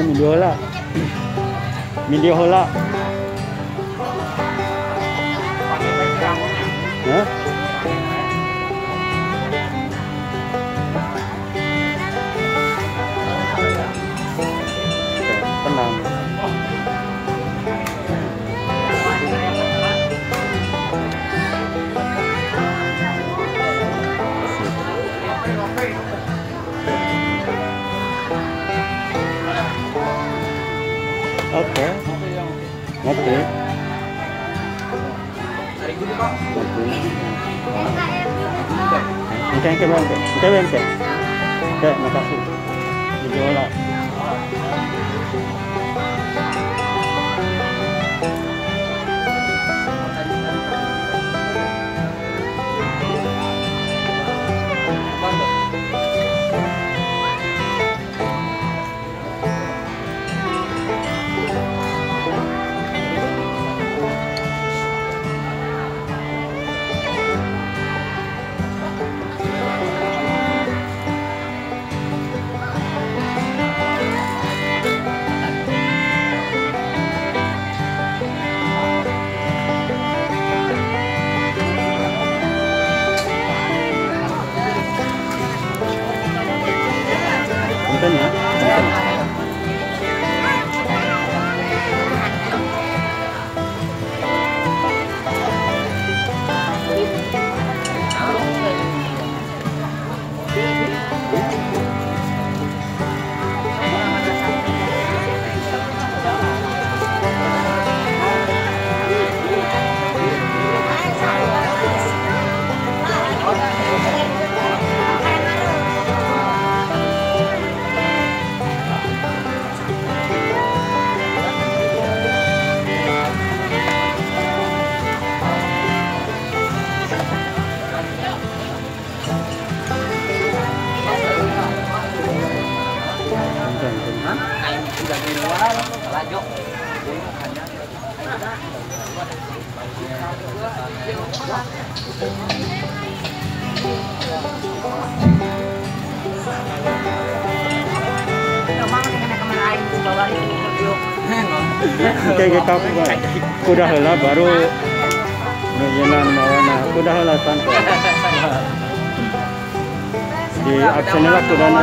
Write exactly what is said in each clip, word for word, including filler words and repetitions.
Miliola, Miliola, ya? Tenang. Oke, oke. Oke, oke, oke, oke, oke. Oke, makasih. Dijual. Terima kasih. Kayak kita kudahlah baru jalan mawana kudahlah santai di aksennya kudahlah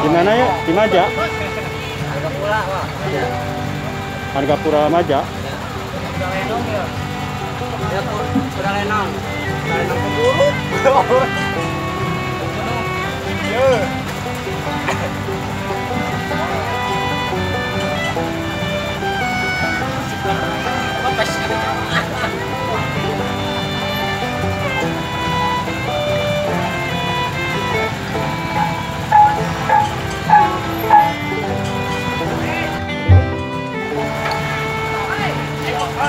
Gimana ya di Maja? Harga pura Maja? Bye.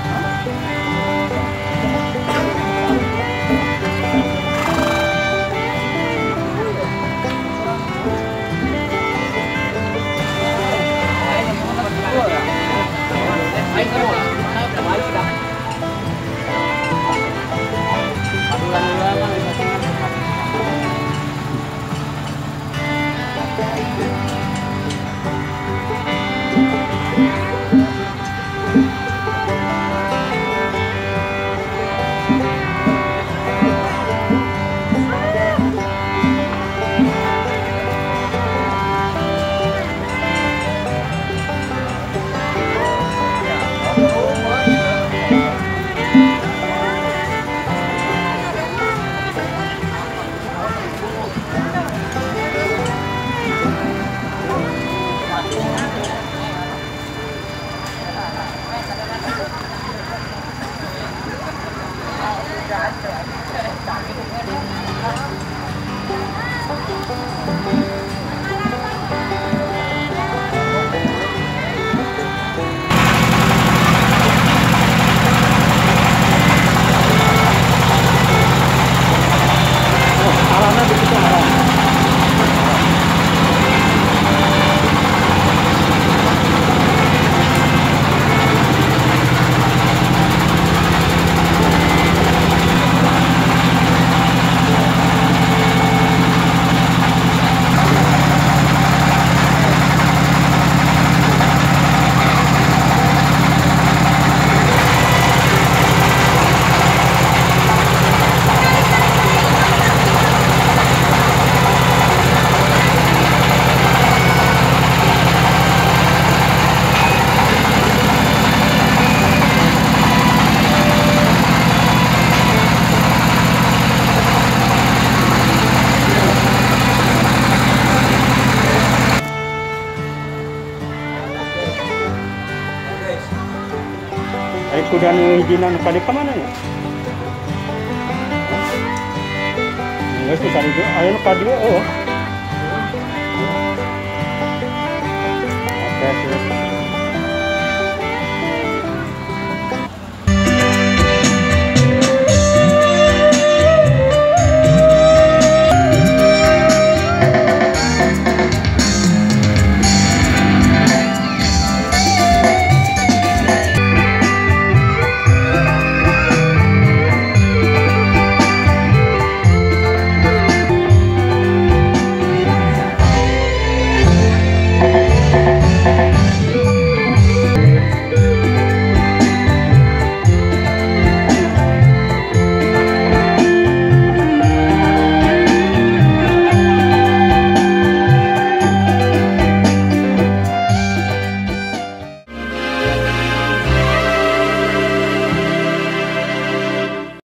Sudah izinan kali kemana ya? Enggak sih kali itu, ayo kali oh.